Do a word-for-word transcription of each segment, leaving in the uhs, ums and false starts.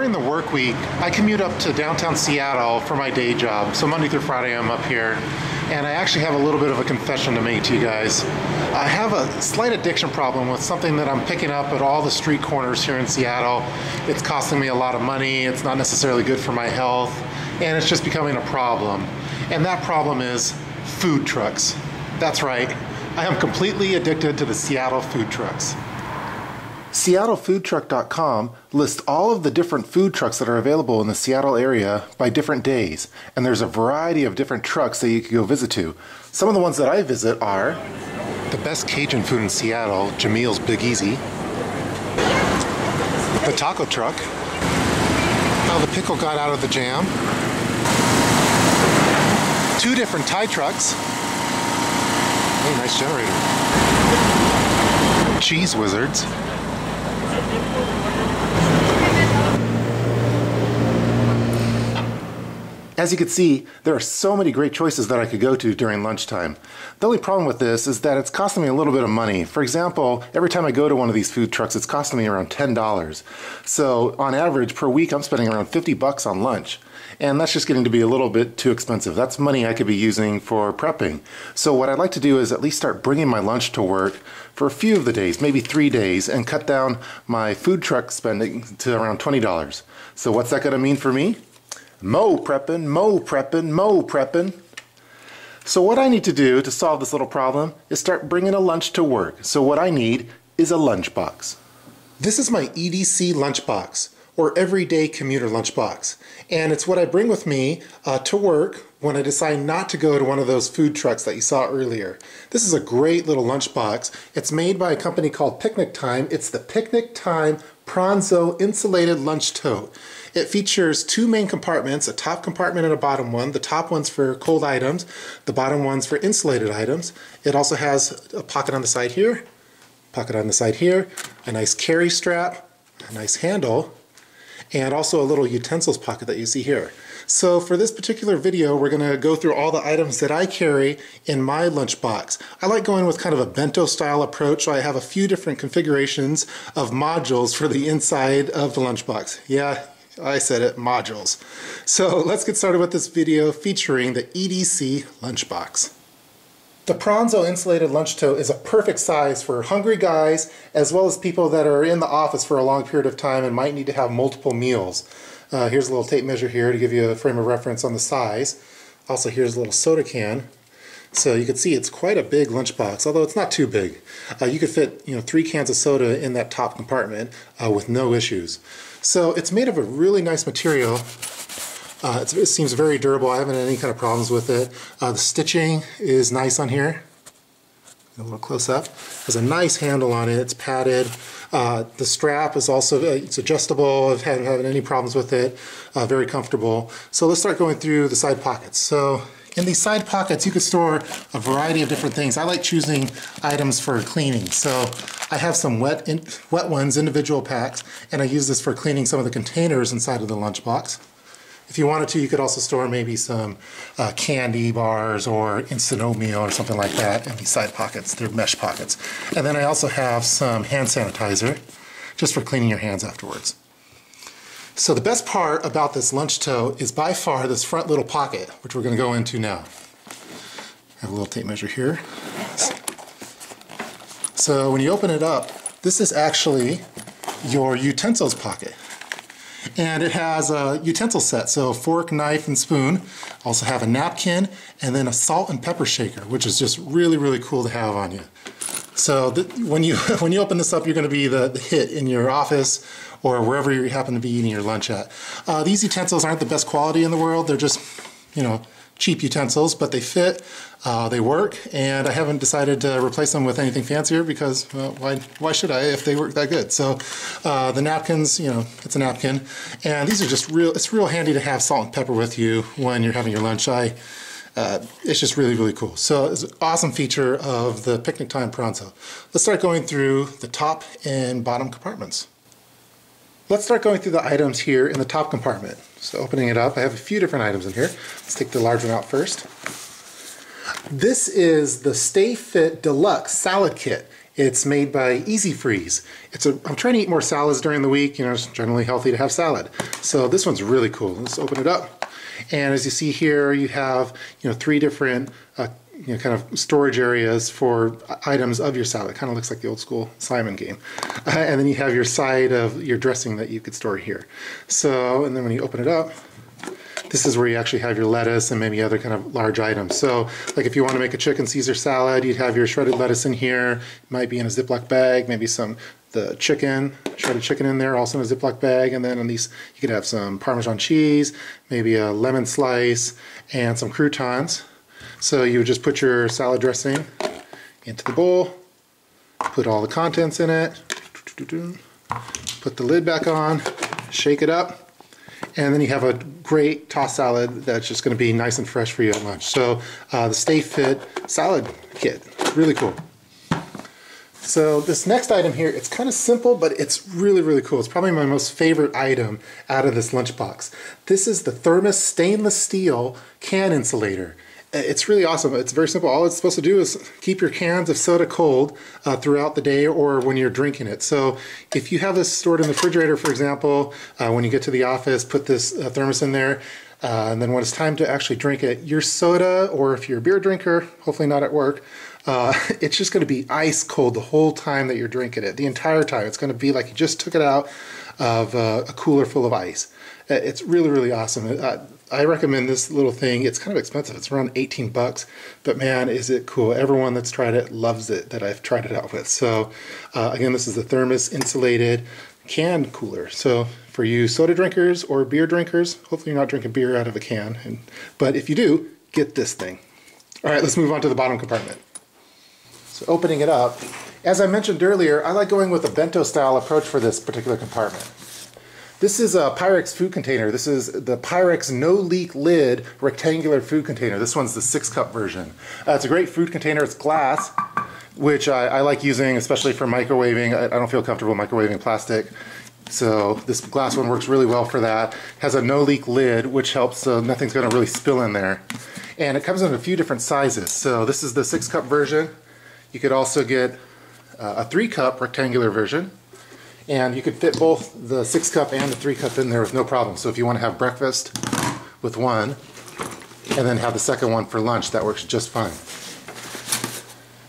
during the work week, I commute up to downtown Seattle for my day job. So Monday through Friday, I'm up here. And I actually have a little bit of a confession to make to you guys. I have a slight addiction problem with something that I'm picking up at all the street corners here in Seattle. It's costing me a lot of money. It's not necessarily good for my health. And it's just becoming a problem. And that problem is food trucks. That's right. I am completely addicted to the Seattle food trucks. Seattle food truck dot com lists all of the different food trucks that are available in the Seattle area by different days, and there's a variety of different trucks that you can go visit to. Some of the ones that I visit are the best Cajun food in Seattle, Jamil's Big Easy, the taco truck, how the pickle got out of the jam, two different Thai trucks, hey, nice generator, Cheese Wizards, as you can see, there are so many great choices that I could go to during lunchtime. The only problem with this is that it's costing me a little bit of money. For example, every time I go to one of these food trucks, it's costing me around ten dollars. So on average per week, I'm spending around fifty bucks on lunch. And that's just getting to be a little bit too expensive. That's money I could be using for prepping. So what I'd like to do is at least start bringing my lunch to work for a few of the days, maybe three days, and cut down my food truck spending to around twenty dollars. So what's that gonna mean for me? Mo prepping, mo prepping, mo prepping. So what I need to do to solve this little problem is start bringing a lunch to work. So what I need is a lunchbox. This is my E D C lunchbox, or everyday commuter lunchbox. And it's what I bring with me uh, to work when I decide not to go to one of those food trucks that you saw earlier. This is a great little lunchbox. It's made by a company called Picnic Time. It's the Picnic Time Pranzo Insulated Lunch Tote. It features two main compartments, a top compartment and a bottom one. The top one's for cold items, the bottom one's for insulated items. It also has a pocket on the side here, pocket on the side here, a nice carry strap, a nice handle, and also a little utensils pocket that you see here. So for this particular video, we're gonna go through all the items that I carry in my lunchbox. I like going with kind of a bento style approach, so I have a few different configurations of modules for the inside of the lunchbox. Yeah, I said it, modules. So let's get started with this video featuring the E D C lunchbox. The Pranzo Insulated Lunch Tote is a perfect size for hungry guys as well as people that are in the office for a long period of time and might need to have multiple meals. Uh, here's a little tape measure here to give you a frame of reference on the size. Also, here's a little soda can. So you can see it's quite a big lunchbox, although it's not too big. Uh, you could fit, you know, three cans of soda in that top compartment uh, with no issues. So it's made of a really nice material. Uh, it seems very durable. I haven't had any kind of problems with it. Uh, the stitching is nice on here. A little close up. Has a nice handle on it. It's padded. Uh, the strap is also uh, it's adjustable. I haven't had any problems with it. Uh, very comfortable. So let's start going through the side pockets. So in these side pockets, you can store a variety of different things. I like choosing items for cleaning. So I have some wet in, wet ones, individual packs, and I use this for cleaning some of the containers inside of the lunchbox. If you wanted to, you could also store maybe some uh, candy bars or instant oatmeal or something like that in these side pockets. They're mesh pockets. And then I also have some hand sanitizer just for cleaning your hands afterwards. So the best part about this lunch tote is by far this front little pocket, which we're going to go into now. I have a little tape measure here. So when you open it up, this is actually your utensils pocket. And it has a utensil set, so fork, knife, and spoon. Also have a napkin, and then a salt and pepper shaker, which is just really, really cool to have on you. So when you when you open this up, you're going to be the, the hit in your office or wherever you happen to be eating your lunch at. Uh, these utensils aren't the best quality in the world. They're just, you know, cheap utensils, but they fit, uh, they work, and I haven't decided to replace them with anything fancier because, well, why, why should I if they work that good? So uh, the napkins, you know, it's a napkin, and these are just real, it's real handy to have salt and pepper with you when you're having your lunch. I, uh, it's just really, really cool. So it's an awesome feature of the Picnic Time Pranzo. Let's start going through the top and bottom compartments. Let's start going through the items here in the top compartment. So opening it up, I have a few different items in here. Let's take the large one out first. This is the Stay Fit Deluxe Salad Kit. It's made by Easy Freeze. It's a, I'm trying to eat more salads during the week, you know, it's generally healthy to have salad. So this one's really cool. Let's open it up. And as you see here, you have, you know, three different uh, you know, kind of storage areas for items of your salad. It kind of looks like the old school Simon game. Uh, and then you have your side of your dressing that you could store here. So, and then when you open it up, this is where you actually have your lettuce and maybe other kind of large items. So, like if you want to make a chicken Caesar salad, you'd have your shredded lettuce in here. It might be in a Ziploc bag, maybe some the chicken, shredded chicken in there, also in a Ziploc bag. And then on these, you could have some Parmesan cheese, maybe a lemon slice, and some croutons. So you would just put your salad dressing into the bowl, put all the contents in it, put the lid back on, shake it up, and then you have a great tossed salad that's just going to be nice and fresh for you at lunch. So uh, the Stay Fit Salad Kit, really cool. So this next item here, it's kind of simple, but it's really, really cool. It's probably my most favorite item out of this lunchbox. This is the Thermos Stainless Steel Can Insulator. It's really awesome. It's very simple. All it's supposed to do is keep your cans of soda cold uh, throughout the day or when you're drinking it. So if you have this stored in the refrigerator, for example, uh, when you get to the office, put this uh, thermos in there, uh, and then when it's time to actually drink it, your soda, or if you're a beer drinker, hopefully not at work, uh, it's just going to be ice cold the whole time that you're drinking it. The entire time. It's going to be like you just took it out of uh, a cooler full of ice. It's really, really awesome. Uh, I recommend this little thing. It's kind of expensive. It's around eighteen bucks, but man, is it cool. Everyone that's tried it loves it that I've tried it out with. So uh, again, this is the Thermos Insulated Can Cooler. So for you soda drinkers or beer drinkers, hopefully you're not drinking beer out of a can, and, but if you do, get this thing. All right, let's move on to the bottom compartment. So opening it up, as I mentioned earlier, I like going with a bento style approach for this particular compartment. This is a Pyrex food container. This is the Pyrex no leak lid rectangular food container. This one's the six cup version. Uh, it's a great food container. It's glass, which I, I like using, especially for microwaving. I, I don't feel comfortable microwaving plastic. So this glass one works really well for that. It has a no leak lid, which helps so nothing's gonna really spill in there. And it comes in a few different sizes. So this is the six cup version. You could also get uh, a three cup rectangular version. And you could fit both the six cup and the three cup in there with no problem. So if you want to have breakfast with one and then have the second one for lunch, that works just fine.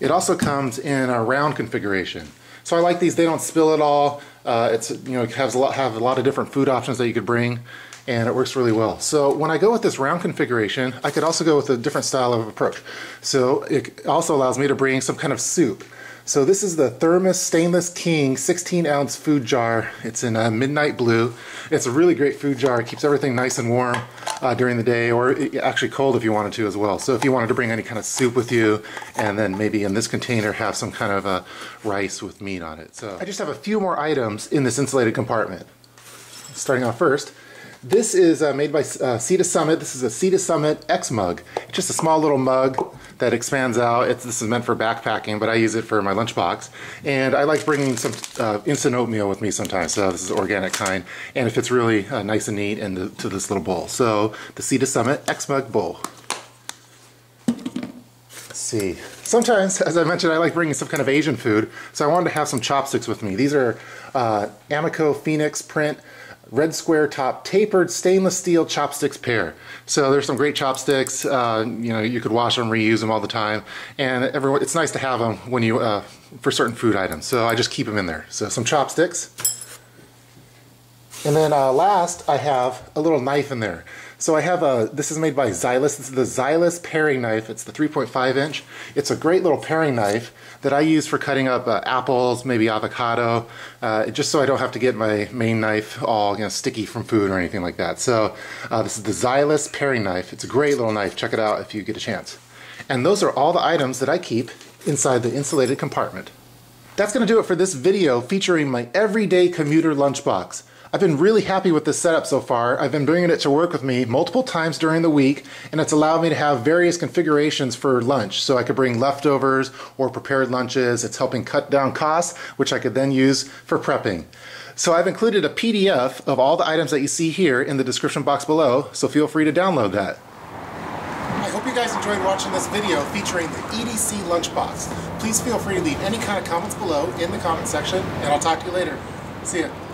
It also comes in a round configuration. So I like these, they don't spill at all. Uh, it's, you know, it has a lot, have a lot of different food options that you could bring, and it works really well. So when I go with this round configuration, I could also go with a different style of approach. So it also allows me to bring some kind of soup. So this is the Thermos Stainless King sixteen ounce food jar. It's in a midnight blue. It's a really great food jar. It keeps everything nice and warm uh, during the day, or actually cold if you wanted to as well. So if you wanted to bring any kind of soup with you, and then maybe in this container have some kind of a rice with meat on it. So I just have a few more items in this insulated compartment. Starting off first, this is uh, made by uh, Sea to Summit. This is a Sea to Summit X-Mug. It's just a small little mug that expands out. It's, this is meant for backpacking, but I use it for my lunchbox. And I like bringing some uh, instant oatmeal with me sometimes. So this is organic kind, and it fits really uh, nice and neat into to this little bowl. So the Sea to Summit X-Mug bowl. Let's see. Sometimes, as I mentioned, I like bringing some kind of Asian food. So I wanted to have some chopsticks with me. These are uh, Amaco Phoenix print red square top tapered stainless steel chopsticks pair. So there's some great chopsticks. Uh, you know, you could wash them, reuse them all the time, and everyone, it's nice to have them when you uh, for certain food items. So I just keep them in there. So some chopsticks, and then uh, last I have a little knife in there. So I have a. This is made by Zyliss. This is the Zyliss paring knife. It's the three point five inch. It's a great little paring knife that I use for cutting up uh, apples, maybe avocado, uh, just so I don't have to get my main knife all, you know, sticky from food or anything like that. So uh, this is the Zyliss paring knife. It's a great little knife. Check it out if you get a chance. And those are all the items that I keep inside the insulated compartment. That's going to do it for this video featuring my everyday commuter lunchbox. I've been really happy with this setup so far. I've been bringing it to work with me multiple times during the week, and it's allowed me to have various configurations for lunch. So I could bring leftovers or prepared lunches. It's helping cut down costs, which I could then use for prepping. So I've included a P D F of all the items that you see here in the description box below, so feel free to download that. hope you guys enjoyed watching this video featuring the E D C lunchbox. Please feel free to leave any kind of comments below in the comment section, and I'll talk to you later. See ya.